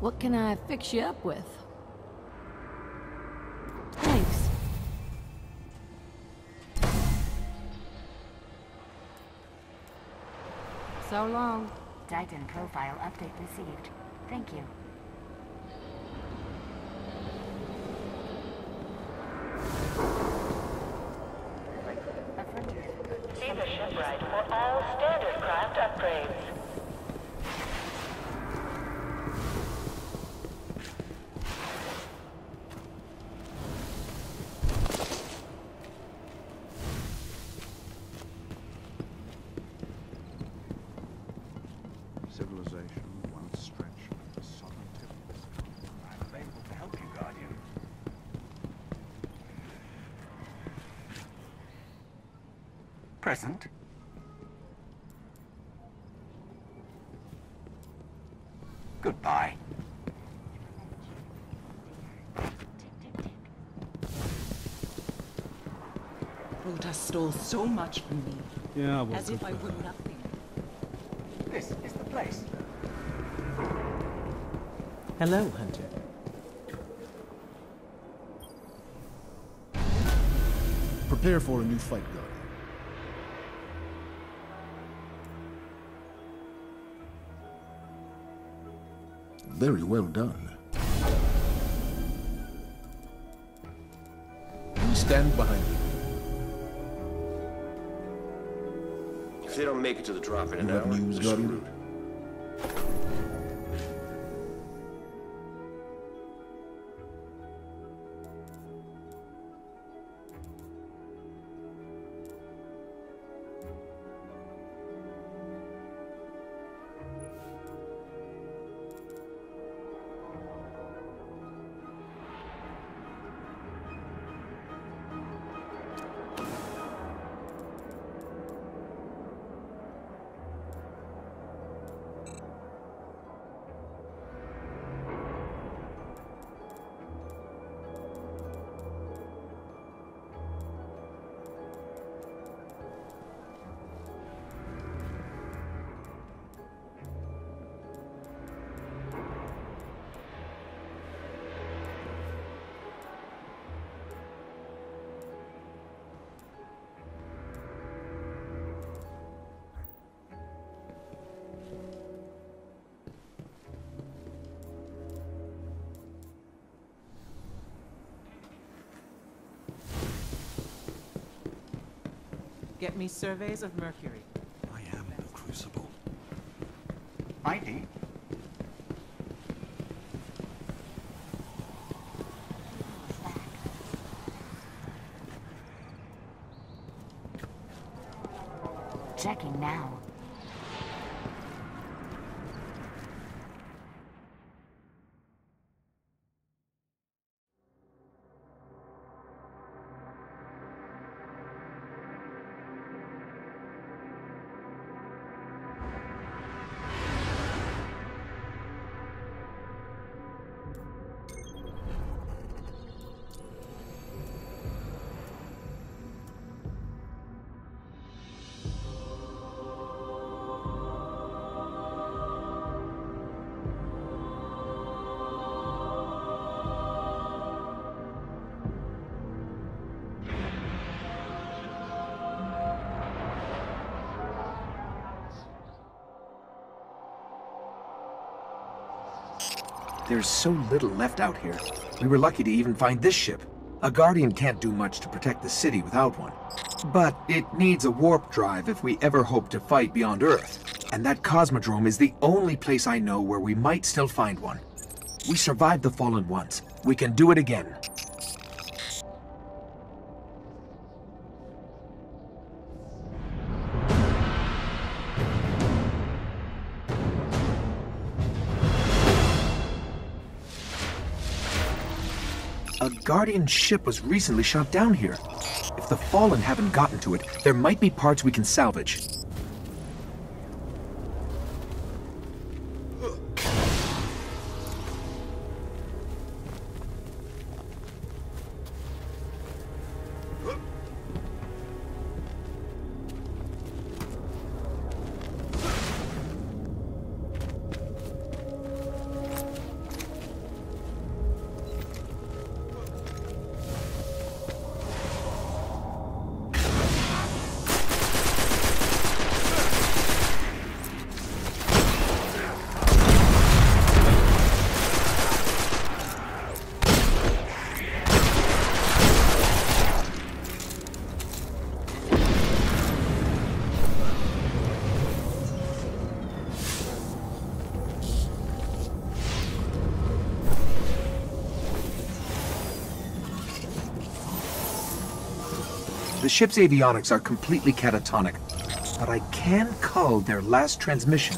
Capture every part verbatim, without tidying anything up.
What can I fix you up with? Thanks. So long. Titan profile update received. Thank you. See the shipwright for all standard craft upgrades. Present. Goodbye. Rhoda stole so much from me. Yeah, well, as if I would nothing. This is the place. Hello, Hunter. Prepare for a new fight, Guardian. Very well done. We stand behind you. If they don't make it to the drop in an hour, they're screwed. Get me surveys of Mercury. I am the Crucible. Mighty. Checking now. There's so little left out here. We were lucky to even find this ship. A Guardian can't do much to protect the city without one. But it needs a warp drive if we ever hope to fight beyond Earth. And that Cosmodrome is the only place I know where we might still find one. We survived the Fallen once. We can do it again. A Guardian ship was recently shot down here. If the Fallen haven't gotten to it, there might be parts we can salvage. The ship's avionics are completely catatonic, but I can cull their last transmission.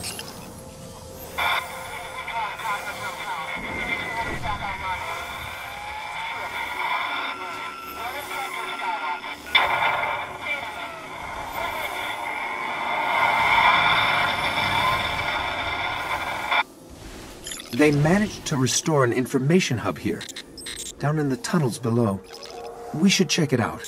They managed to restore an information hub here, down in the tunnels below. We should check it out.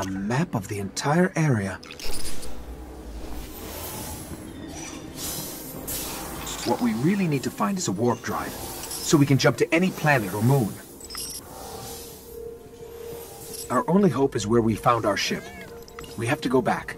A map of the entire area. What we really need to find is a warp drive, so we can jump to any planet or moon. Our only hope is where we found our ship. We have to go back.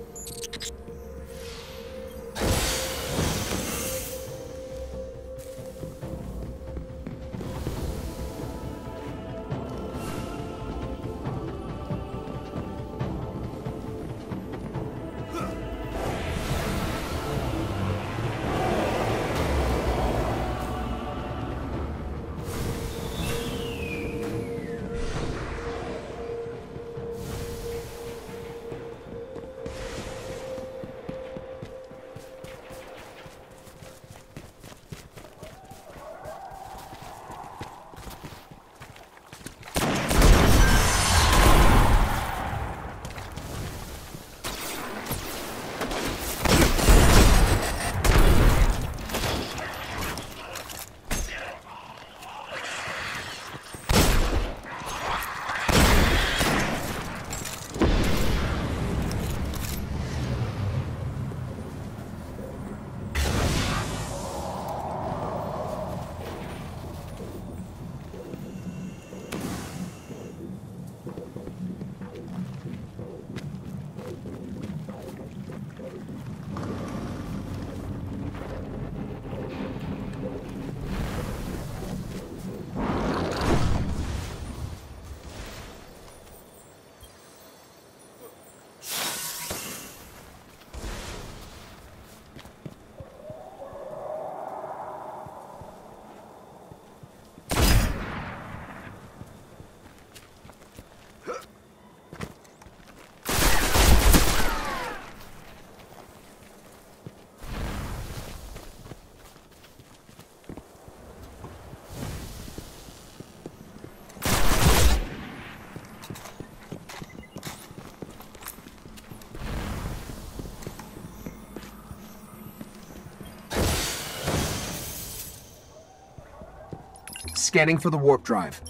Scanning for the warp drive.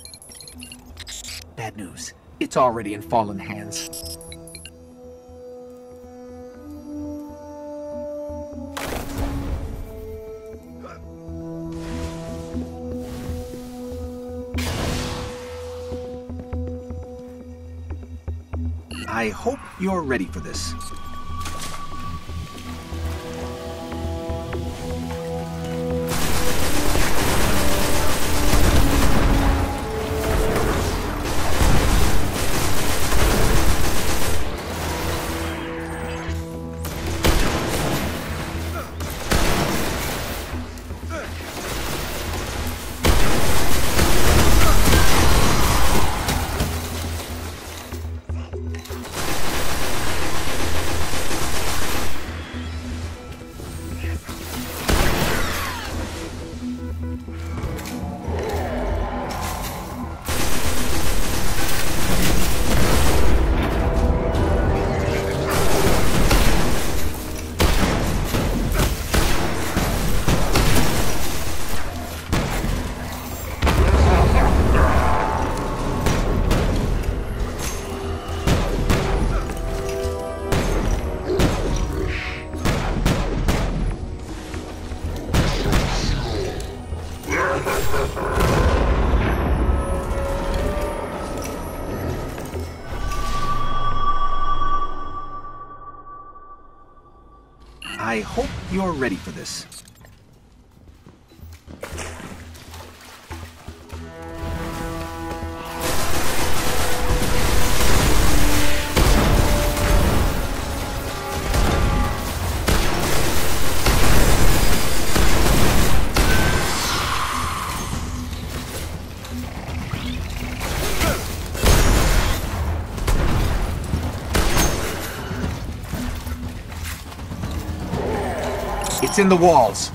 Bad news. It's already in Fallen hands. I hope you're ready for this. I hope you're ready for this. It's in the walls.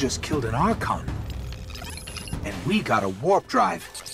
Just killed an Archon, and we got a warp drive.